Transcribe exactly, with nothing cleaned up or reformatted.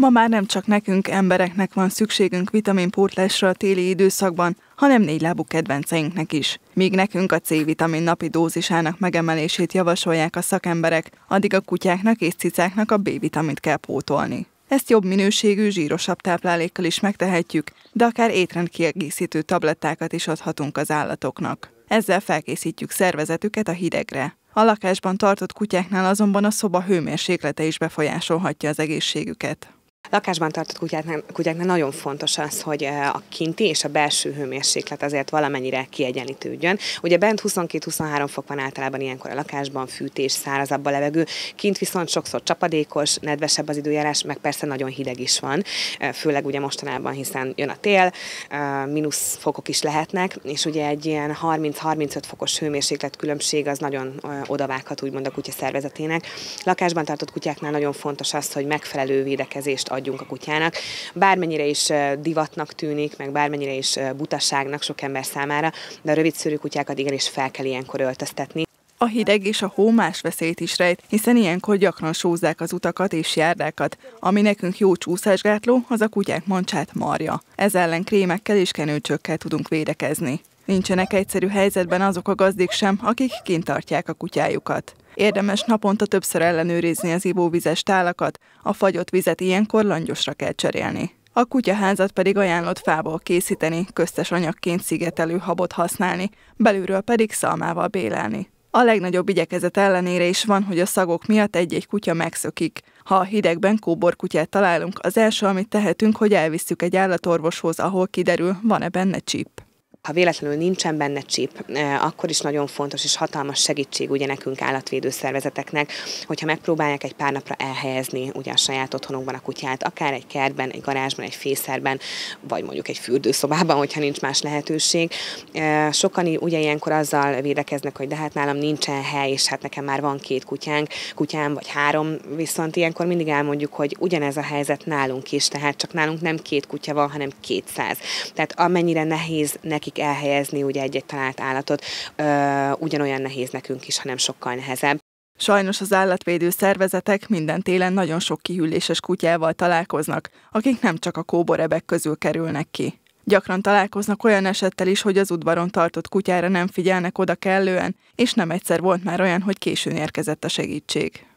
Ma már nem csak nekünk, embereknek van szükségünk vitaminpótlásra a téli időszakban, hanem négylábú kedvenceinknek is. Míg nekünk a cé-vitamin napi dózisának megemelését javasolják a szakemberek, addig a kutyáknak és cicáknak a bé-vitamint kell pótolni. Ezt jobb minőségű, zsírosabb táplálékkal is megtehetjük, de akár étrendkiegészítő tablettákat is adhatunk az állatoknak. Ezzel felkészítjük szervezetüket a hidegre. A lakásban tartott kutyáknál azonban a szoba hőmérséklete is befolyásolhatja az egészségüket. Lakásban tartott kutyáknál, kutyáknál nagyon fontos az, hogy a kinti és a belső hőmérséklet azért valamennyire kiegyenlítődjön. Ugye bent huszonkettő-huszonhárom fok van általában ilyenkor a lakásban, fűtés, szárazabb a levegő, kint viszont sokszor csapadékos, nedvesebb az időjárás, meg persze nagyon hideg is van, főleg ugye mostanában, hiszen jön a tél, mínusz fokok is lehetnek, és ugye egy ilyen harminc-harmincöt fokos hőmérséklet különbség az nagyon odavághat úgymond a kutya szervezetének. Lakásban tartott kutyáknál nagyon fontos az, hogy megfelelő védekezést adjunk a kutyának. Bármennyire is divatnak tűnik, meg bármennyire is butaságnak sok ember számára, de a rövidszőrű kutyákat igenis fel kell ilyenkor öltöztetni. A hideg és a hó más veszélyt is rejt, hiszen ilyenkor gyakran sózzák az utakat és járdákat. Ami nekünk jó csúszásgátló, az a kutyák mancsát marja. Ez ellen krémekkel és kenőcsökkel tudunk védekezni. Nincsenek egyszerű helyzetben azok a gazdik sem, akik kint tartják a kutyájukat. Érdemes naponta többször ellenőrizni az ivóvizes tálakat, a fagyott vizet ilyenkor langyosra kell cserélni. A kutyaházat pedig ajánlott fából készíteni, köztes anyagként szigetelő habot használni, belülről pedig szalmával bélelni. A legnagyobb igyekezet ellenére is van, hogy a szagok miatt egy-egy kutya megszökik. Ha a hidegben kóborkutyát találunk, az első, amit tehetünk, hogy elvisszük egy állatorvoshoz, ahol kiderül, van-e benne csip. Ha véletlenül nincsen benne csip, akkor is nagyon fontos és hatalmas segítség ugye nekünk állatvédő szervezeteknek, hogyha megpróbálják egy pár napra elhelyezni ugye a saját otthonokban a kutyát, akár egy kertben, egy garázsban, egy fészerben, vagy mondjuk egy fürdőszobában, hogyha nincs más lehetőség. Sokan ugye ilyenkor azzal védekeznek, hogy de hát nálam nincsen hely, és hát nekem már van két kutyánk, kutyám vagy három, viszont ilyenkor mindig elmondjuk, hogy ugyanez a helyzet nálunk is, tehát csak nálunk nem két kutya van, hanem kétszáz. Tehát amennyire nehéz neki elhelyezni ugye egy-egy talált állatot, Ö, ugyanolyan nehéz nekünk is, hanem sokkal nehezebb. Sajnos az állatvédő szervezetek minden télen nagyon sok kihűléses kutyával találkoznak, akik nem csak a kóborebek közül kerülnek ki. Gyakran találkoznak olyan esettel is, hogy az udvaron tartott kutyára nem figyelnek oda kellően, és nem egyszer volt már olyan, hogy későn érkezett a segítség.